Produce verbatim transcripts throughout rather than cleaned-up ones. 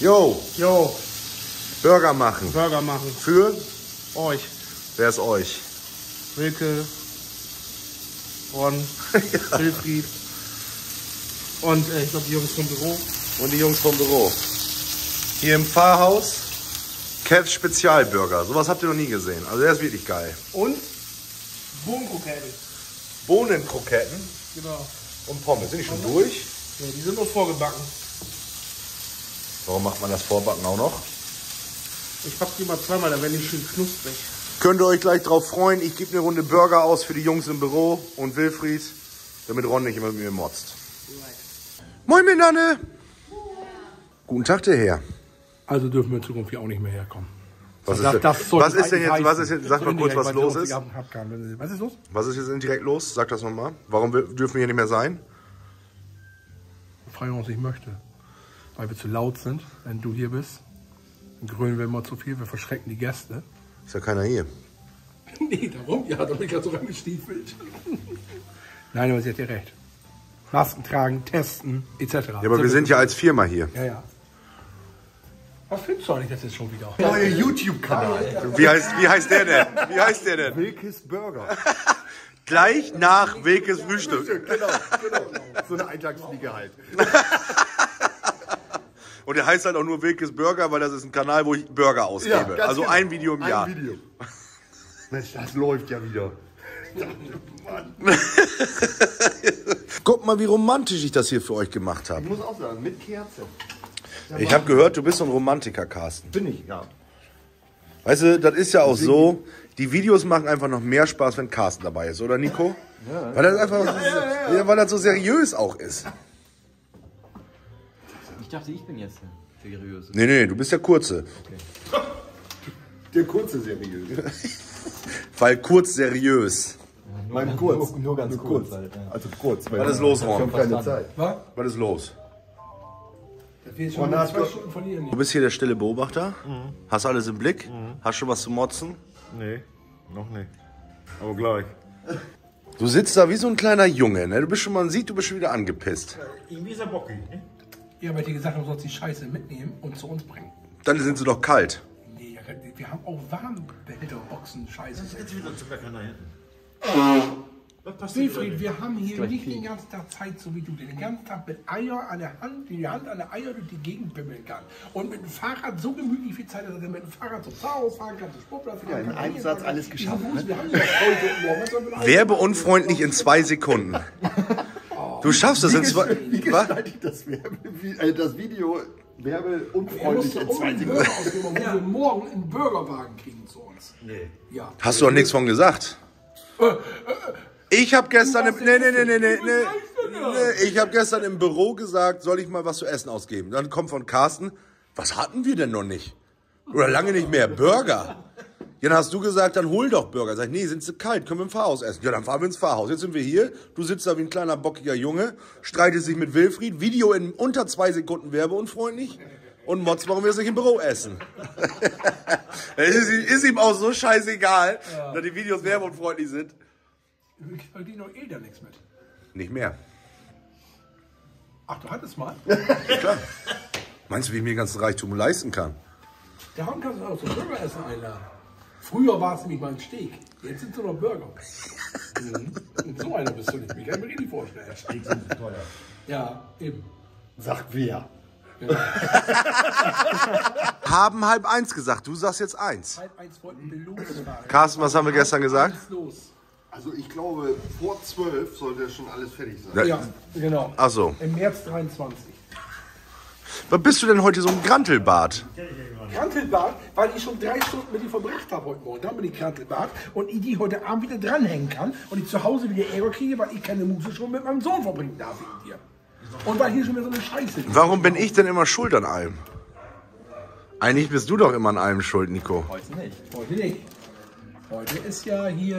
Jo. Jo. Burger machen. Burger machen. Für? Euch. Wer ist euch? Wilke, Ron, ja. Wilfried und äh, ich glaube die Jungs vom Büro. Und die Jungs vom Büro. Hier im Pfarrhaus Katz Spezialburger. Sowas habt ihr noch nie gesehen. Also der ist wirklich geil. Und Bohnenkroketten. Bohnenkroketten? Genau. Und Pommes. Sind die schon durch? Ja, die sind nur vorgebacken. Warum macht man das Vorbacken auch noch? Ich pack die mal zweimal, dann werden die schön knusprig. Könnt ihr euch gleich drauf freuen. Ich gebe eine Runde Burger aus für die Jungs im Büro und Wilfried, damit Ron nicht immer mit mir motzt. Right. Moin, meine Nanne! Ja. Guten Tag, der Herr. Also dürfen wir in Zukunft hier auch nicht mehr herkommen. Was ist denn jetzt? Was ist jetzt? Sag mal kurz, was los ist. Was ist los? Was ist jetzt indirekt los? Sag das nochmal. Warum dürfen wir hier nicht mehr sein? Weil ich uns nicht möchte. Weil wir zu laut sind, wenn du hier bist. Dann grölen wir immer zu viel, wir verschrecken die Gäste. Ist ja keiner hier. Nee, darum, ja, da bin ich ja so reingestiefelt. Nein, aber sie hat ja recht. Masken tragen, testen, et cetera. Ja, aber so wir sind ja als Firma hier. Ja, ja. Was findest du eigentlich das jetzt schon wieder? Neuer YouTube-Kanal. Wie heißt, wie heißt der denn? Wie heißt der denn? Wilkes Burger. Gleich nach Wilkes Frühstück. Frühstück. Genau, genau, genau. So eine Eintagsfliege halt. Und der heißt halt auch nur Wilkes Burger, weil das ist ein Kanal, wo ich Burger ausgebe. Ja, also genau. ein Video im ein Jahr. Video. Mensch, das läuft ja wieder. Mann. Guck mal, wie romantisch ich das hier für euch gemacht habe. Ich muss auch sagen, mit Kerze. Ja, ich habe gehört, du bist so ein Romantiker, Carsten. Bin ich, ja. Weißt du, das ist ja auch so, die Videos machen einfach noch mehr Spaß, wenn Carsten dabei ist, oder Nico? Ja. Weil das einfach ja, ja, ja. Weil das so seriös auch ist. Ich dachte, ich bin jetzt seriös. Nee, nee, du bist der Kurze. Okay. Der Kurze seriös. Weil kurz seriös. Ja, mein kurz. Nur, nur ganz nur kurz. kurz. Also kurz. Was, was ist los, Ron? Keine Zeit. Was? was ist los? Schon Ron, zwei Stunden von hier. Du bist hier der stille Beobachter. Mhm. Hast alles im Blick? Mhm. Hast schon was zu motzen? Nee, noch nicht. Aber gleich. Du sitzt da wie so ein kleiner Junge, ne? Du bist schon, man sieht, du bist schon wieder angepisst. Irgendwie ist er bockig, ne? Ja, weil die gesagt haben, du sollst die Scheiße mitnehmen und zu uns bringen. Dann sind sie doch kalt. Nee, wir haben auch Warmbehälterboxen, Scheiße. Das ist jetzt wieder zu meckern da hinten. Oh. Was passiert? Wilfried, wir haben hier nicht viel. den ganzen Tag Zeit, so wie du den ganzen Tag mit Eier an der Hand, die Hand an der Eier durch die Gegend bimmeln kann. Und mit dem Fahrrad so gemütlich viel Zeit, dass du mit dem Fahrrad zum Fahrhaus fahren kannst, zum Sportplatz. Ja, in einem Satz alles geschafft. Werbeunfreundlich in zwei Sekunden. Du schaffst das in zwei... Wie gestalte ich das, Werbe, äh, das Video werbeunfreundlich in zwei Sekunden? Wir müssen morgen einen Burgerwagen kriegen zu uns. Nee. Ja. Hast du doch nichts von gesagt. Äh, äh, ich habe gestern... Im, nee, nee, nee, nee, nee, nee. Ich habe gestern im Büro gesagt, soll ich mal was zu essen ausgeben? Dann kommt von Carsten, was hatten wir denn noch nicht? Oder lange nicht mehr, Burger. Dann hast du gesagt, dann hol doch Burger. Sag ich, nee, sind sie kalt, können wir im Pfarrhaus essen. Ja, dann fahren wir ins Pfarrhaus. Jetzt sind wir hier, du sitzt da wie ein kleiner, bockiger Junge, streitest dich mit Wilfried, Video in unter zwei Sekunden werbeunfreundlich und motzt, warum wir es nicht im Büro essen. ist, ist ihm auch so scheißegal, ja. dass die Videos werbeunfreundlich sind. Ich verdiene doch eh da nichts mit. Nicht mehr. Ach, du hattest mal? Klar. Meinst du, wie ich mir den ganzen Reichtum leisten kann? Darum kannst du auch zum Burgeressen einladen. Früher war es nämlich mal ein Steak, jetzt sind es nur noch Burger. Und so einer bist du nicht, ich kann mir richtig vorstellen. Steaks sind so teuer. Ja, eben. Sagt wer? Genau. Haben halb eins gesagt, du sagst jetzt eins. Halb eins wollten wir losfahren. Carsten, was haben wir gestern gesagt? Los. Also ich glaube, vor zwölf sollte schon alles fertig sein. Ja, genau. Ach so. Im März dreiundzwanzig. Was bist du denn heute so ein Grantelbart? Grantelbart, weil ich schon drei Stunden mit dir verbracht habe heute Morgen. Dann bin ich Grantelbart und ich die heute Abend wieder dranhängen kann und ich zu Hause wieder Ärger kriege, weil ich keine Muße schon mit meinem Sohn verbringen darf wegen dir. Und weil hier schon wieder so eine Scheiße ist. Warum bin ich denn immer schuld an allem? Eigentlich bist du doch immer an allem schuld, Nico. Heute nicht. Heute nicht. Heute ist ja hier...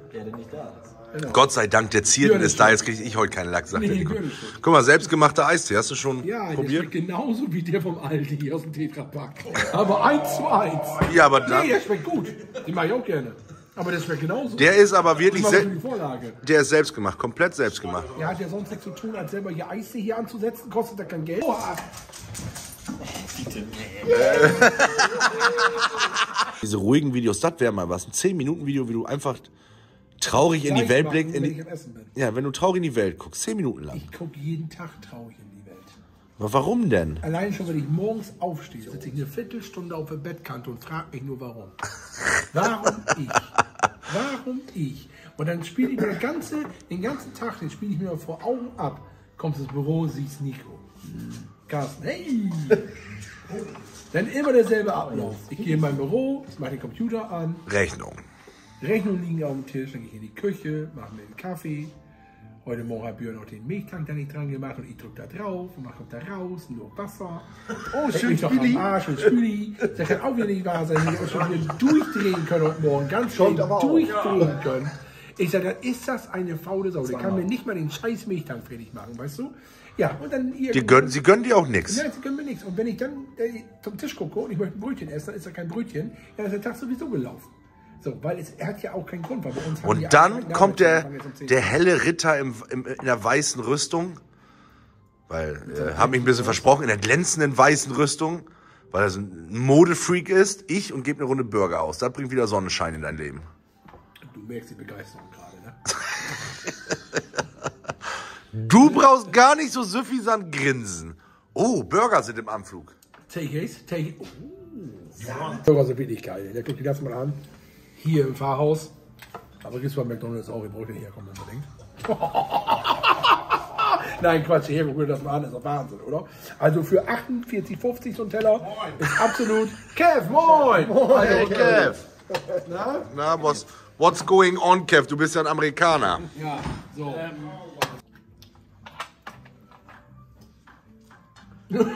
Äh, der, der nicht da ist. Genau. Gott sei Dank, der Zierden ist da, jetzt kriege ich heute keinen Lack, sagt nee, der Nico. Guck mal, selbstgemachter Eistee, hast du schon ja, probiert? Ja, genauso wie der vom Aldi hier aus dem Tetrapack. Aber eins zu eins. Ja, aber dann... Nee, der schmeckt gut. Den mache ich auch gerne. Aber der schmeckt genauso. Der ist aber wirklich... Se der ist selbstgemacht, komplett selbstgemacht. Der hat ja sonst nichts zu tun, als selber hier Eistee hier anzusetzen, kostet ja kein Geld. Oha. Geschichte. Diese ruhigen Videos, das wäre mal was. Ein zehn Minuten Video, wie du einfach traurig in die Welt blickst. Wenn ich am Essen bin. Ja, wenn du traurig in die Welt guckst, zehn Minuten lang. Ich gucke jeden Tag traurig in die Welt. Aber warum denn? Allein schon, wenn ich morgens aufstehe, sitze ich eine Viertelstunde auf der Bettkante und frage mich nur, warum. Warum ich? Warum ich? Und dann spiele ich mir ganze, den ganzen Tag, den spiele ich mir vor Augen ab. Kommst ins Büro, siehst Nico. Carsten, hey! Dann immer derselbe Ablauf. Ich gehe in mein Büro, mache den Computer an. Rechnung. Rechnungen liegen auf dem Tisch, dann gehe ich in die Küche, mache mir einen Kaffee. Heute Morgen hat Björn noch den Milchtank da nicht dran gemacht und ich drücke da drauf und mache da raus, nur Wasser. Oh, schön mich doch am Arsch und Spüli. Das kann auch wieder nicht wahr sein, dass wir schon wieder durchdrehen können heute Morgen, ganz schön durchdrehen ja. können. Ich sage, dann ist das eine faule Sau. Der kann mir nicht mal den scheiß Milchtank fertig machen, weißt du? Ja, und dann... Die gönnen, sie gönnen dir auch nichts. Nein, sie gönnen mir nichts. Und wenn ich dann äh, zum Tisch gucke und ich möchte ein Brötchen essen, dann ist da kein Brötchen, dann ist der Tag sowieso gelaufen. So, weil es, er hat ja auch keinen Grund. Weil bei uns und dann kommt der, der helle Ritter im, im, in der weißen Rüstung, weil, äh, hab mich ein bisschen versprochen, in der glänzenden weißen Rüstung, weil er so ein Modefreak ist, ich und gebe eine Runde Burger aus. Das bringt wieder Sonnenschein in dein Leben. Du merkst die Begeisterung gerade, ne? Du brauchst gar nicht so süffisant grinsen. Oh, Burger sind im Anflug. Take it, take it. Oh. Ja. Burger sind wirklich geil. Der guckt die ganze mal an. Hier im Pfarrhaus. Aber gibt's bei McDonalds auch. Ihr braucht ja nicht herkommen, unbedingt. Nein, Quatsch. Hier, guckt das mal an. Das ist doch Wahnsinn, oder? Also für achtundvierzig fünfzig so ein Teller moin. Ist absolut... Kev, moin! Moin, also, hey, Kev! Na? Na, Boss. What's going on, Kev? Du bist ja ein Amerikaner. Ja, so. Ähm.